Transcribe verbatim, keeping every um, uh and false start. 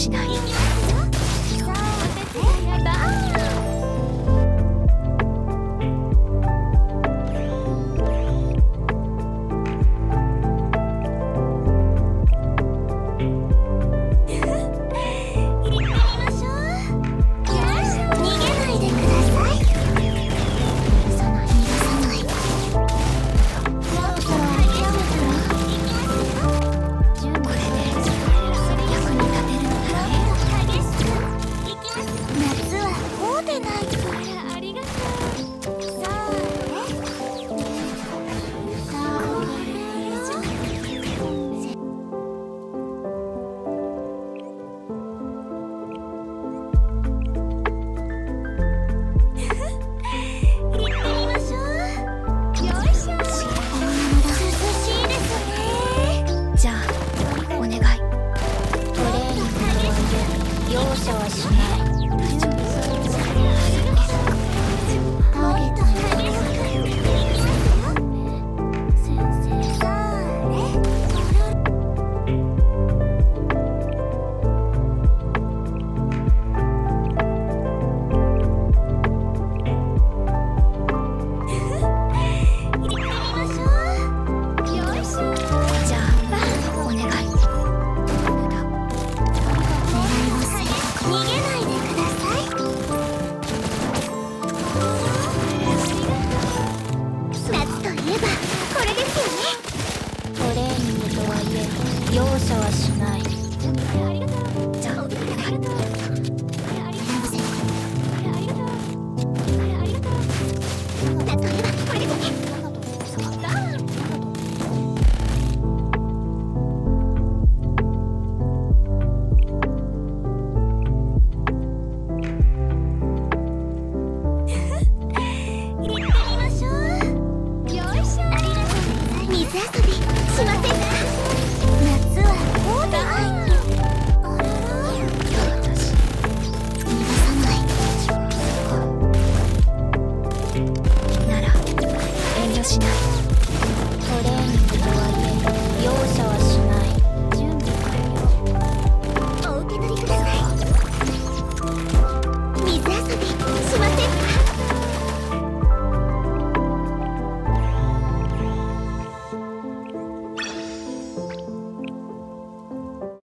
しない。 容赦はしない。